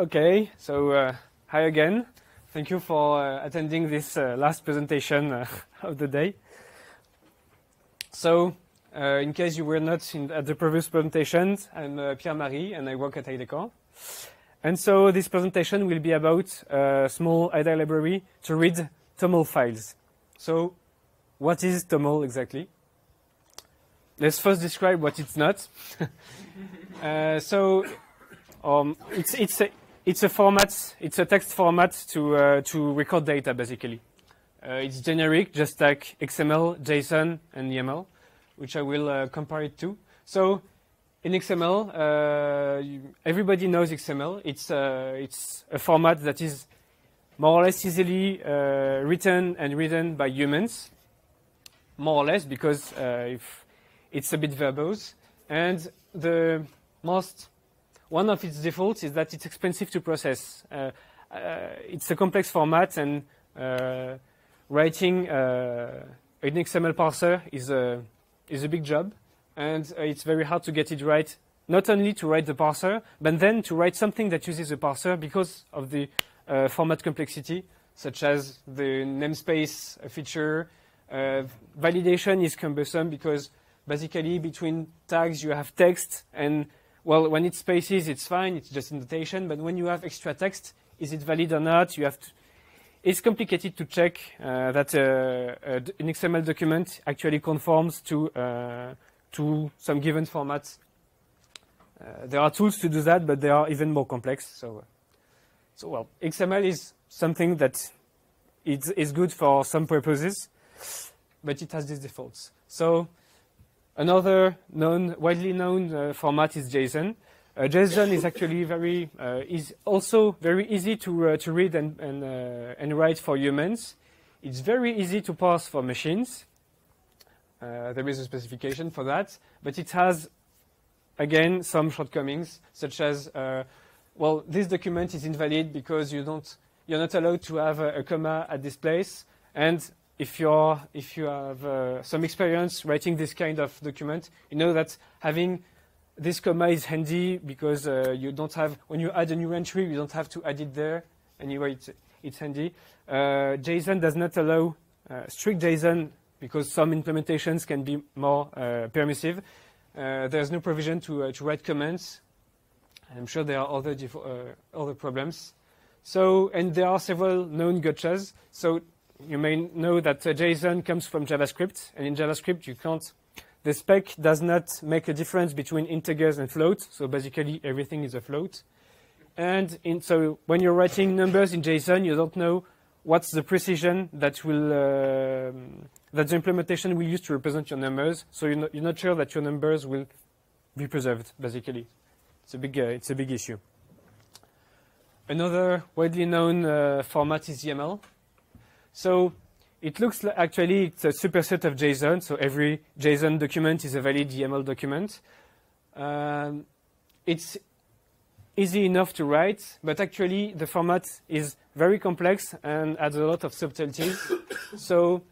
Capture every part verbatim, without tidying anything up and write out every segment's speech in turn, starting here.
Okay, so uh, hi again. Thank you for uh, attending this uh, last presentation uh, of the day. So, uh, in case you were not in, at the previous presentations, I'm uh, Pierre-Marie and I work at AdaCore. And so this presentation will be about a small Ada library to read T O M L files. So, what is T O M L exactly? Let's first describe what it's not. uh, so, um, it's it's a it's a format. It's a text format to uh, to record data basically. Uh, it's generic, just like X M L, JSON, and YAML, which I will uh, compare it to. So, in X M L, uh, you, everybody knows X M L. It's uh, it's a format that is more or less easily uh, written and readden by humans, more or less, because uh, if it's a bit verbose, and the most one of its defaults is that it's expensive to process. Uh, uh, it's a complex format, and uh, writing uh, an X M L parser is a is a big job, and uh, it's very hard to get it right. Not only to write the parser, but then to write something that uses the parser because of the uh, format complexity, such as the namespace feature. Uh, validation is cumbersome because basically, between tags, you have text, and, well, when it's spaces, it's fine, it's just indentation, but when you have extra text, is it valid or not? You have to, it's complicated to check uh, that uh, an X M L document actually conforms to, uh, to some given format. Uh, there are tools to do that, but they are even more complex. So, so well, X M L is something that is, is good for some purposes, but it has these defaults. So, another known, widely known uh, format is JSON. Uh, JSON is actually very uh, is also very easy to uh, to read and and, uh, and write for humans. It's very easy to parse for machines. Uh, there is a specification for that, but it has again some shortcomings, such as uh, well, this document is invalid because you don't you're not allowed to have a, a comma at this place. And If you're, if you have uh, some experience writing this kind of document, you know that having this comma is handy because uh, you don't have, when you add a new entry, you don't have to add it there. Anyway, it's, it's handy. Uh, JSON does not allow uh, strict JSON because some implementations can be more uh, permissive. Uh, there's no provision to, uh, to write comments. I'm sure there are other, uh, other problems. So, and there are several known gotchas. So, you may know that uh, JSON comes from JavaScript, and in JavaScript you can't, the spec does not make a difference between integers and floats, so basically everything is a float. And in, so when you're writing numbers in JSON, you don't know what's the precision that will uh, that the implementation will use to represent your numbers, so you're not, you're not sure that your numbers will be preserved, basically. It's a big, uh, it's a big issue. Another widely known uh, format is YAML. So it looks like actually it's a superset of JSON, so every JSON document is a valid YAML document. Um, it's easy enough to write, but actually the format is very complex and adds a lot of subtleties. So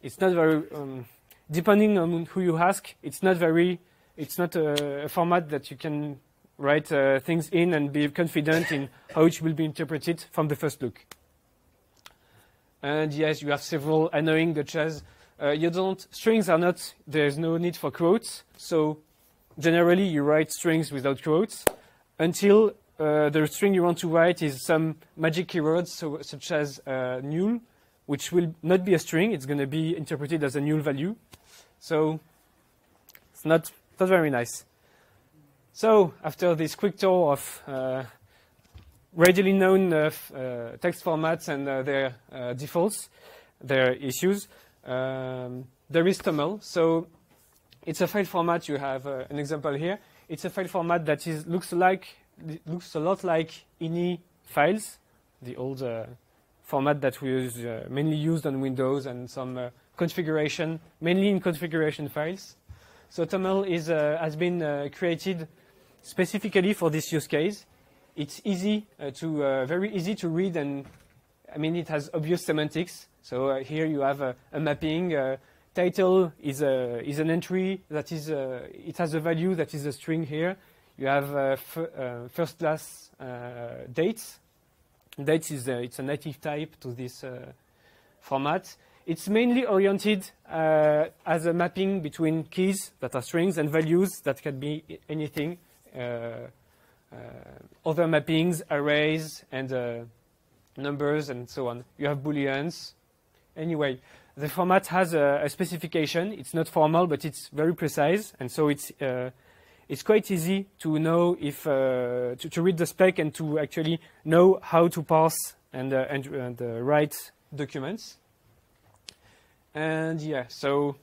it's not very, um, depending on who you ask, it's not very, it's not a, a format that you can write uh, things in and be confident in how it will be interpreted from the first look. And yes, you have several annoying gotchas. Uh, you don't, strings are not, there's no need for quotes. So generally you write strings without quotes until uh, the string you want to write is some magic keywords, so, such as uh, null, which will not be a string. It's going to be interpreted as a null value. So it's not, not very nice. So after this quick tour of uh, readily known uh, uh, text formats and uh, their uh, defaults, their issues. Um, there is T O M L, so it's a file format. You have uh, an example here. It's a file format that is looks like looks a lot like ini files, the old uh, format that we use, uh, mainly used on Windows and some uh, configuration, mainly in configuration files. So T O M L is uh, has been uh, created specifically for this use case. It's easy uh, to, uh, very easy to read, and I mean, it has obvious semantics. So uh, here you have a, a mapping. Uh, title is, a, is an entry that is, a, it has a value that is a string here. You have uh, uh, first class uh, dates. Dates is a, it's a native type to this uh, format. It's mainly oriented uh, as a mapping between keys that are strings and values that can be anything, uh, uh, other mappings, arrays, and uh, numbers, and so on. You have booleans. Anyway, the format has a, a specification. It's not formal, but it's very precise, and so it's uh, it's quite easy to know if uh, to, to read the spec and to actually know how to parse and uh, and, and uh, write documents. And yeah, so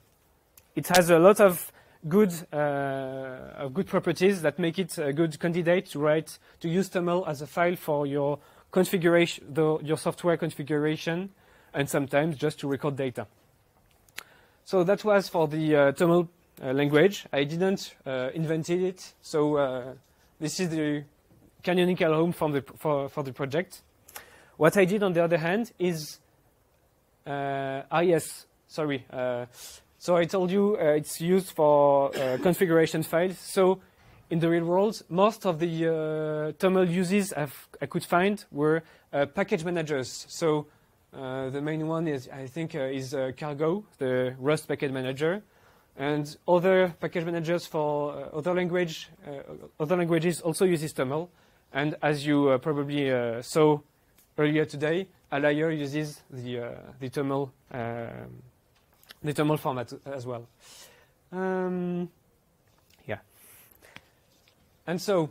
it has a lot of good uh, of good properties that make it a good candidate to write to use T O M L as a file for your configuration, the, your software configuration, and sometimes just to record data. So that was for the uh, T O M L uh, language. I didn't uh, invent it, so uh, this is the canonical home from the, for, for the project. What I did, on the other hand, is, uh, ah yes, sorry. Uh, so I told you uh, it's used for uh, configuration files. So in the real world, most of the uh, T O M L uses I've, I could find were uh, package managers. So Uh, the main one is, I think, uh, is uh, Cargo, the Rust package manager, and other package managers for uh, other language, uh, other languages also uses T O M L. And as you uh, probably uh, saw earlier today, Alire uses the uh, the T O M L uh, the T O M L format as well. Um, yeah. And so,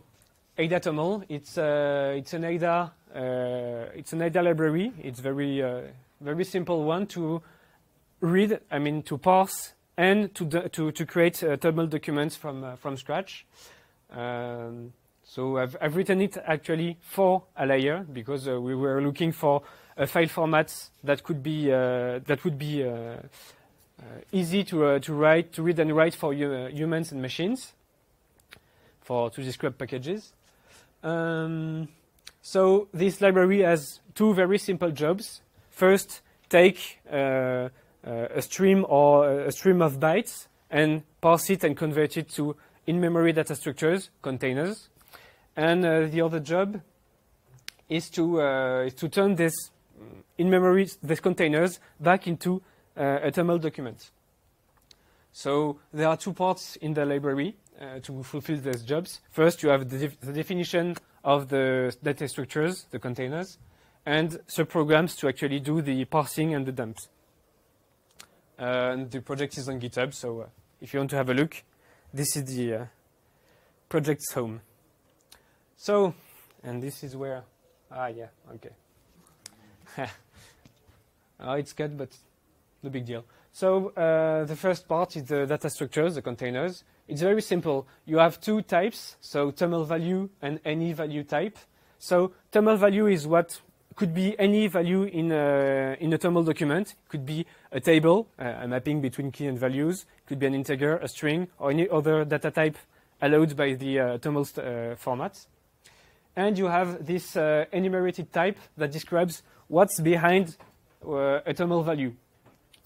Ada T O M L, it's uh, it's an Ada. Uh, it's an Ada library. It's very, uh, very simple one to read. I mean, to parse and to to to create uh, T O M L documents from uh, from scratch. Um, so I've I've written it actually for Alire because uh, we were looking for a file format that could be uh, that would be uh, uh, easy to uh, to write, to read and write for uh, humans and machines, for to describe packages. Um, So this library has two very simple jobs. First, take uh, uh, a stream or a stream of bytes and parse it and convert it to in-memory data structures, containers. And uh, the other job is to uh, is to turn this in-memory, these containers, back into uh, a T O M L document. So there are two parts in the library uh, to fulfill these jobs. First, you have the, def the definition of the data structures, the containers, and subprograms to actually do the parsing and the dumps. Uh, and the project is on GitHub, so uh, if you want to have a look, this is the uh, project's home. So, and this is where, ah yeah, okay. Oh, it's cut, but no big deal. So uh, the first part is the data structures, the containers. It's very simple. You have two types, so T O M L value and any value type. So T O M L value is what could be any value in a, in a T O M L document. It could be a table, a mapping between key and values. It could be an integer, a string, or any other data type allowed by the uh, T O M L uh, format. And you have this uh, enumerated type that describes what's behind uh, a T O M L value.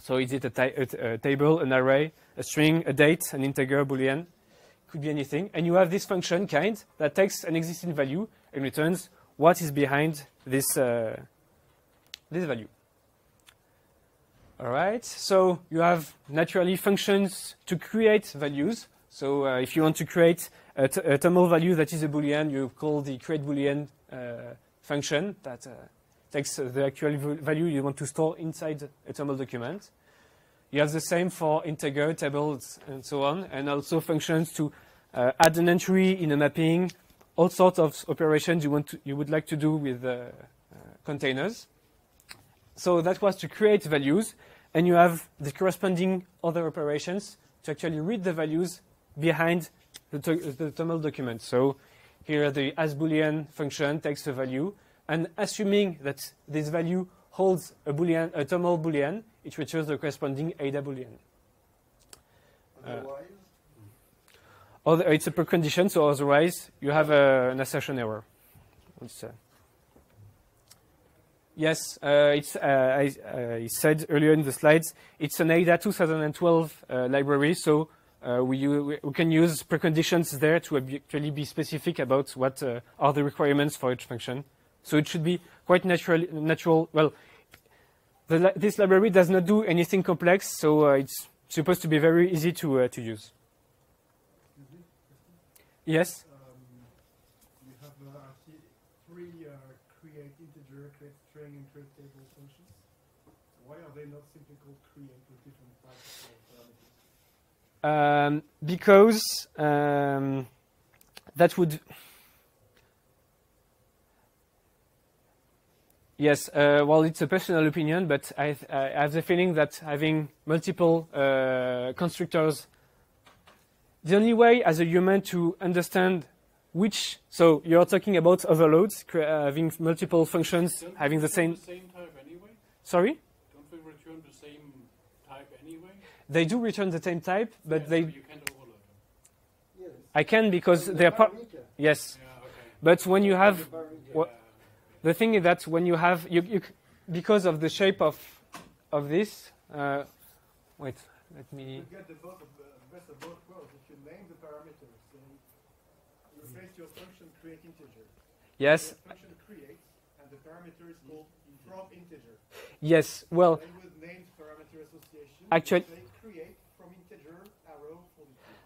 So is it a, a table, an array, a string, a date, an integer, boolean? Could be anything. And you have this function kind that takes an existing value and returns what is behind this uh, this value. All right. So you have naturally functions to create values. So uh, if you want to create a, a T O M L value that is a boolean, you call the create boolean uh, function that Uh, takes the actual value you want to store inside a T O M L document. You have the same for integer, tables, and so on, and also functions to uh, add an entry in a mapping, all sorts of operations you want to, you would like to do with uh, uh, containers. So that was to create values, and you have the corresponding other operations to actually read the values behind the, the T O M L document. So here the asBoolean function takes the value, and assuming that this value holds a boolean, a T O M L boolean, it returns the corresponding Ada boolean. Otherwise, uh, other, it's a precondition, so otherwise you have a, an assertion error. It's, uh, yes, uh, it's, uh, I, I said earlier in the slides, it's an Ada twenty twelve uh, library, so Uh, we, we can use preconditions there to actually be specific about what uh, are the requirements for each function. So it should be quite natural. natural well, the, this library does not do anything complex, so uh, it's supposed to be very easy to uh, to use. Yes. Um, you have uh, three uh, create integer, create string, and create table functions. Why are they not simply called create with different types of parameters? Um, because um, that would. Yes, uh, well, it's a personal opinion, but I, th I have the feeling that having multiple uh, constructors, the only way as a human to understand which, so you're talking about overloads, uh, having multiple functions, Don't having the same. The same type anyway? Sorry? Don't they return the same type anyway? They do return the same type, but yeah, they. So you can't overload them. Yes. I can because they are part. Yes. Yeah, okay. But when you have. The thing is that when you have, you, you, because of the shape of of this, uh, wait, let me. You get the best of both worlds if you name the parameters. So you replace your function create integer. Yes. Your function create and the parameter is called from integer. Yes. Well. And with named parameter association. Actually. Create from integer arrow.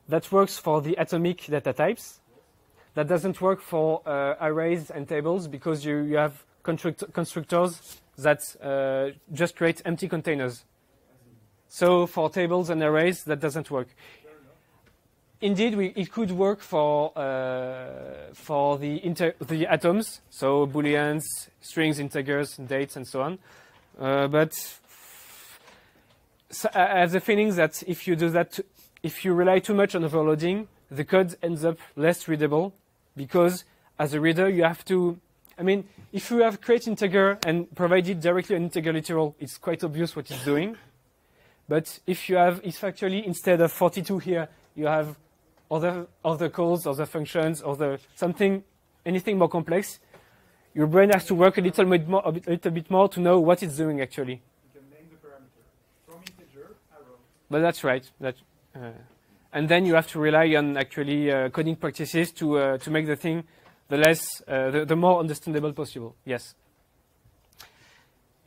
That works for the atomic data types. That doesn't work for uh, arrays and tables because you, you have construct constructors that uh, just create empty containers. So for tables and arrays, that doesn't work. Indeed, we, it could work for uh, for the inter the atoms, so booleans, strings, integers, dates, and so on. Uh, but so I have the feeling that if you do that, if you rely too much on overloading, the code ends up less readable. Because as a reader, you have to, I mean, if you have create integer and provided directly an integer literal, it's quite obvious what it's doing. But if you have, if actually instead of forty-two here, you have other, other calls, other functions, other something, anything more complex, your brain has to work a little bit more, a, bit, a little bit more to know what it's doing actually. You can name the parameter from integer arrow. But that's right. That, uh, And then you have to rely on actually uh, coding practices to uh, to make the thing the less uh, the, the more understandable possible. Yes.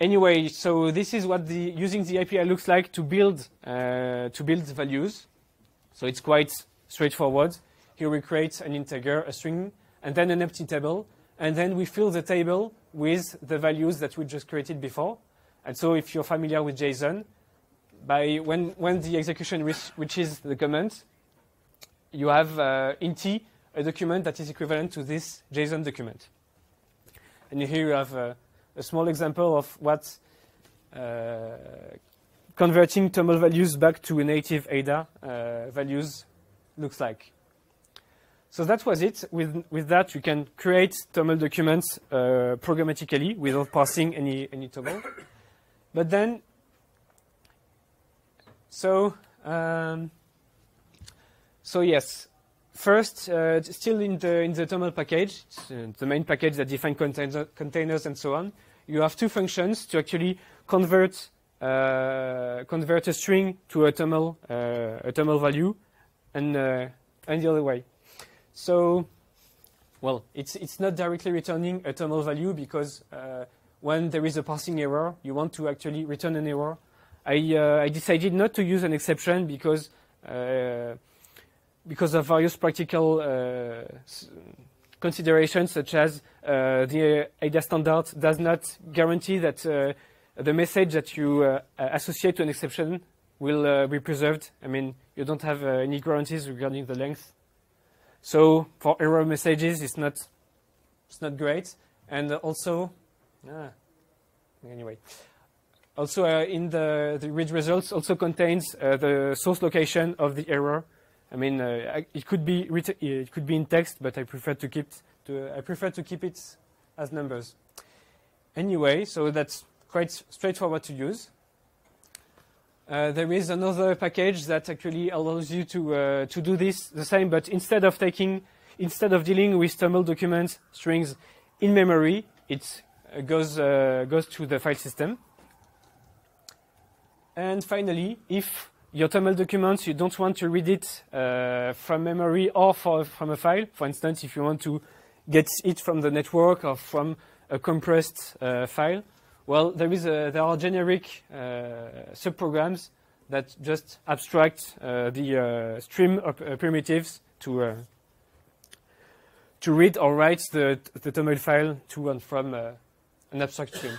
Anyway, so this is what the using the A P I looks like to build uh, to build values. So it's quite straightforward. Here we create an integer, a string, and then an empty table, and then we fill the table with the values that we just created before. And so if you're familiar with JSON, By when when the execution reaches the command, you have uh, in T a document that is equivalent to this JSON document. And here you have uh, a small example of what uh, converting TOML values back to a native Ada uh, values looks like. So that was it. With with that, you can create TOML documents uh, programmatically without parsing any any TOML. But then. So, um, so yes. First, uh, still in the in the TOML package, it's, uh, the main package that defines container, containers and so on, you have two functions to actually convert uh, convert a string to a TOML uh, a TOML value, and uh, and the other way. So, well, it's it's not directly returning a TOML value because uh, when there is a parsing error, you want to actually return an error. I, uh, I decided not to use an exception because uh, because of various practical uh, considerations, such as uh, the Ada standard does not guarantee that uh, the message that you uh, associate to an exception will uh, be preserved. I mean, you don't have uh, any guarantees regarding the length. So for error messages, it's not it's not great. And also, ah, anyway. Also, uh, in the, the read results, also contains uh, the source location of the error. I mean, uh, it could be written, it could be in text, but I prefer to keep to uh, I prefer to keep it as numbers. Anyway, so that's quite straightforward to use. Uh, there is another package that actually allows you to uh, to do this the same, but instead of taking instead of dealing with TOML documents strings in memory, it uh, goes uh, goes to the file system. And finally, if your T O M L documents, you don't want to read it uh, from memory or for, from a file. For instance, if you want to get it from the network or from a compressed uh, file, well, there is a, there are generic uh, subprograms that just abstract uh, the uh, stream of, uh, primitives to uh, to read or write the, the T O M L file to and from uh, an abstract stream.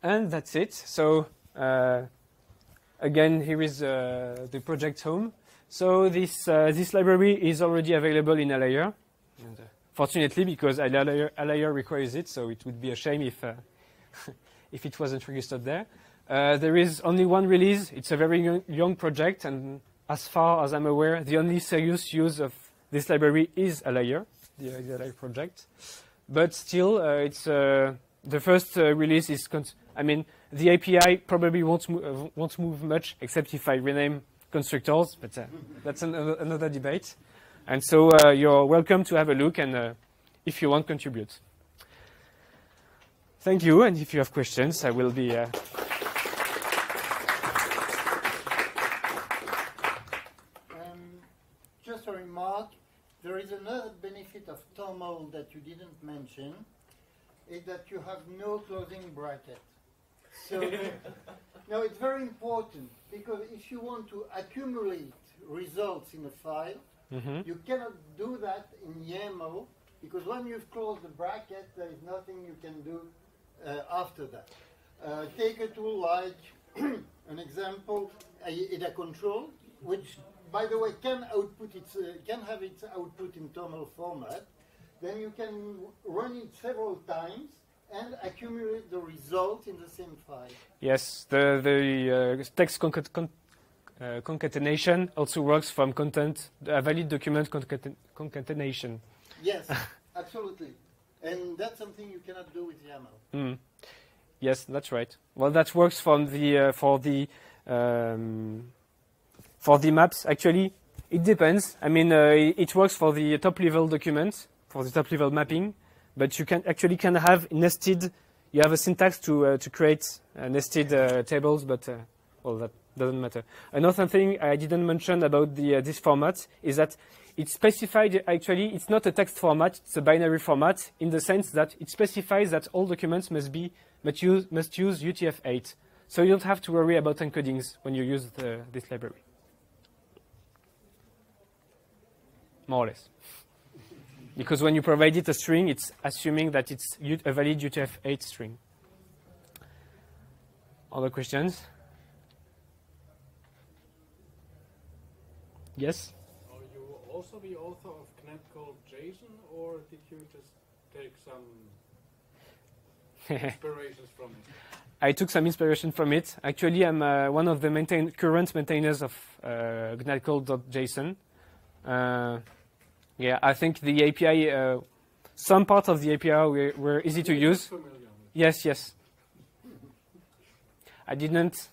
And that's it. So uh, again, here is uh, the project home. So this uh, this library is already available in Alire. And, uh, fortunately, because Alire, Alire requires it, so it would be a shame if uh, if it wasn't registered there. Uh, there is only one release. It's a very young project, and as far as I'm aware, the only serious use of this library is Alire, the Alire project. But still, uh, it's uh, the first uh, release is. Cons I mean, the A P I probably won't mo uh, won't move much, except if I rename constructors. But uh, that's an another debate. And so uh, you're welcome to have a look, and uh, if you want, contribute. Thank you, and if you have questions, I will be. Uh... Um, just a remark, there is another benefit of T O M L that you didn't mention, is that you have no closing bracket. So, now it's very important, because if you want to accumulate results in a file, Mm-hmm. you cannot do that in YAML, because when you've closed the bracket, there is nothing you can do uh, after that. Uh, take a tool like, an example, AdaControl, which, by the way, can output its, uh, can have its output in T O M L format. Then you can run it several times and accumulate the result in the same file. Yes, the, the uh, text concat con Uh, concatenation also works from content, a valid document concaten concatenation. Yes, absolutely. And that's something you cannot do with YAML. Mm. Yes, that's right. Well, that works from the, uh, for, the, um, for the maps. Actually, it depends. I mean, uh, it works for the top-level documents, for the top-level mapping, but you can actually can have nested, you have a syntax to, uh, to create uh, nested uh, tables, but uh, all that. Doesn't matter. Another thing I didn't mention about the, uh, this format is that it specifies, actually, it's not a text format, it's a binary format, in the sense that it specifies that all documents must be must use, must use U T F eight. So you don't have to worry about encodings when you use the, this library. More or less. Because when you provide it a string, it's assuming that it's a valid U T F eight string. Other questions? Yes? Are you also the author of GNATColl.json, or did you just take some inspirations from it? I took some inspiration from it. Actually, I'm uh, one of the maintain current maintainers of uh, GNATColl.json. Uh, yeah, I think the A P I, uh, some parts of the A P I were, were easy to use. Yes, yes. I didn't...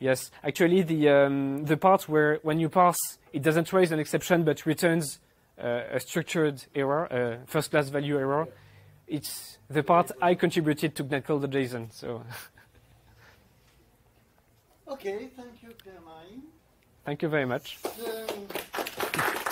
Yes, actually, the um, the part where when you parse, it doesn't raise an exception but returns uh, a structured error, a uh, first-class value error. Yeah. It's the part I contributed to GNATColl.json. So. Okay, thank you, Pierre-Marie. Thank you very much. Um,